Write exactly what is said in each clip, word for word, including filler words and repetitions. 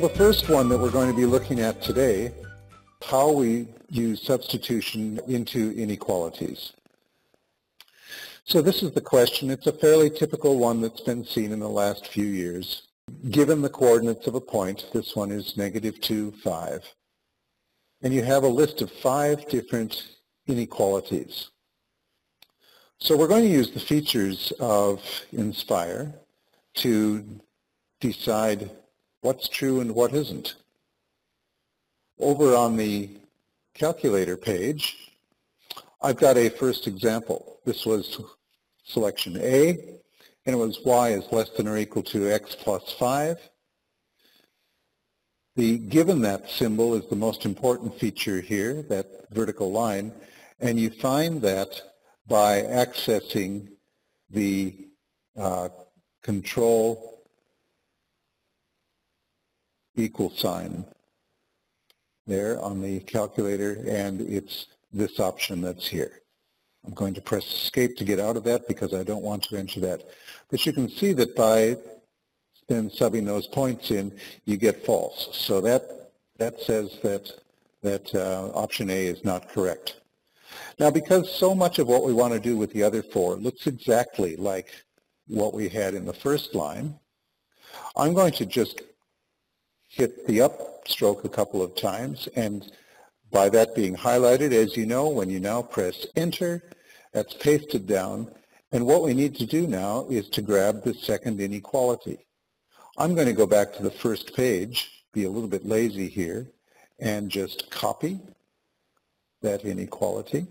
Well, the first one that we're going to be looking at today, how we use substitution into inequalities. So this is the question. It's a fairly typical one that's been seen in the last few years. Given the coordinates of a point, this one is negative two, five, and you have a list of five different inequalities. So we're going to use the features of Nspire to decide what's true and what isn't. Over on the calculator page, I've got a first example. This was selection A, and it was y is less than or equal to x plus five. The given that symbol is the most important feature here, that vertical line, and you find that by accessing the uh, control equal sign there on the calculator, and it's this option that's here. I'm going to press escape to get out of that because I don't want to enter that. But you can see that by then subbing those points in, you get false. So that, that says that, that uh, option A is not correct. Now, because so much of what we want to do with the other four looks exactly like what we had in the first line, I'm going to just hit the upstroke a couple of times, and by that being highlighted, as you know, when you now press Enter, that's pasted down. And what we need to do now is to grab the second inequality. I'm going to go back to the first page, be a little bit lazy here, and just copy that inequality.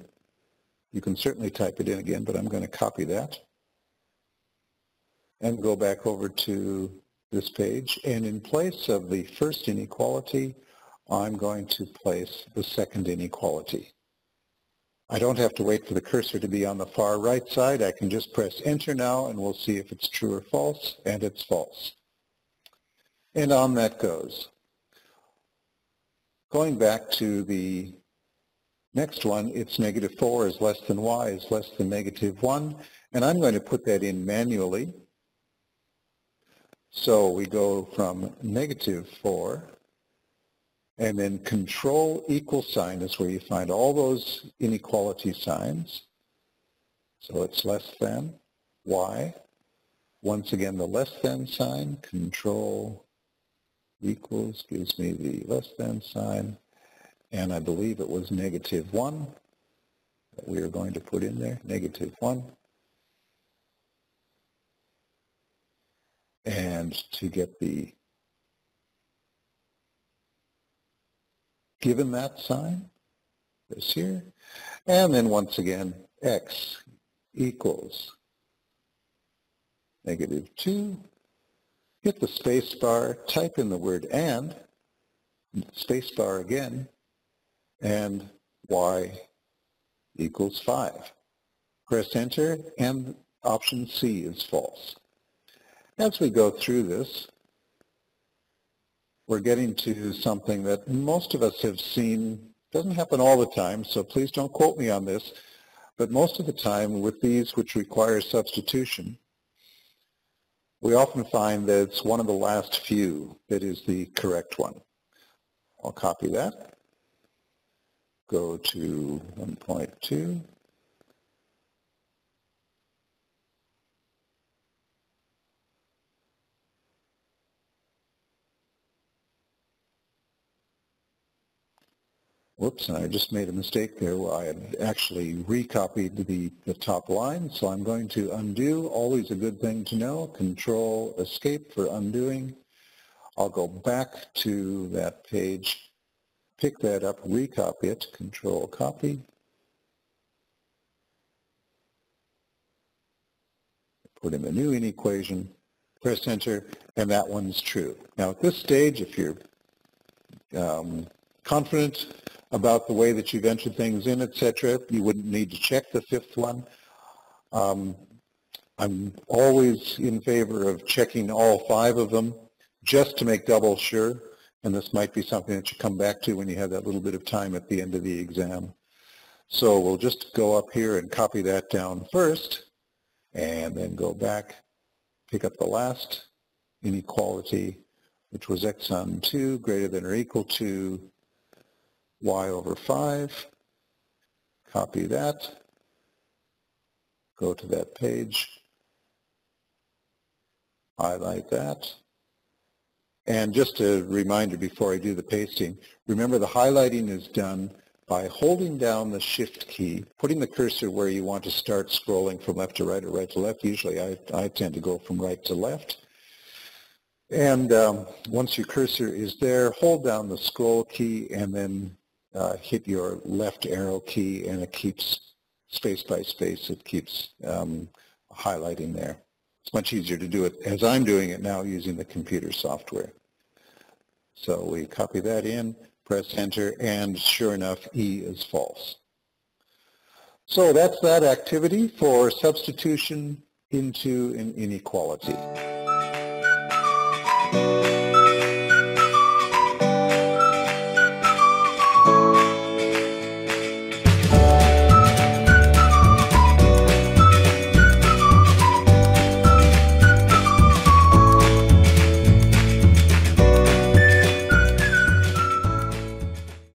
You can certainly type it in again, but I'm going to copy that and go back over to this page. And in place of the first inequality, I'm going to place the second inequality. I don't have to wait for the cursor to be on the far right side. I can just press Enter now, and we'll see if it's true or false, and it's false. And on that goes. Going back to the next one, it's negative four is less than y is less than negative one, and I'm going to put that in manually. So we go from negative four, and then control equal sign is where you find all those inequality signs. So it's less than, y. Once again, the less than sign, control equals, gives me the less than sign. And I believe it was negative one that we are going to put in there, negative one. And to get the given that sign, this here, and then once again, x equals negative two, hit the space bar, type in the word and, space bar again, and y equals five. Press Enter, and option C is false. As we go through this, we're getting to something that most of us have seen. Doesn't happen all the time, so please don't quote me on this, but most of the time with these which require substitution, we often find that it's one of the last few that is the correct one. I'll copy that, go to one point two, whoops, and I just made a mistake there where I had actually recopied the, the top line, so I'm going to undo, always a good thing to know, control escape for undoing. I'll go back to that page, pick that up, recopy it, control copy, put in the new inequation, press Enter, and that one's true. Now at this stage, if you're um, confident about the way that you've entered things in, et cetera, you wouldn't need to check the fifth one. Um, I'm always in favor of checking all five of them just to make double sure, and this might be something that you come back to when you have that little bit of time at the end of the exam. So we'll just go up here and copy that down first, and then go back, pick up the last inequality, which was x sum two greater than or equal to y over five. Copy that. Go to that page. Highlight that. And just a reminder before I do the pasting, remember the highlighting is done by holding down the shift key, putting the cursor where you want to start scrolling from left to right or right to left. Usually I, I tend to go from right to left. And um, once your cursor is there, hold down the scroll key and then uh, hit your left arrow key, and it keeps space by space. It keeps um, highlighting there. It's much easier to do it as I'm doing it now using the computer software. So we copy that in. Press enter, and sure enough, E is false. So that's that activity for substitution into an inequality.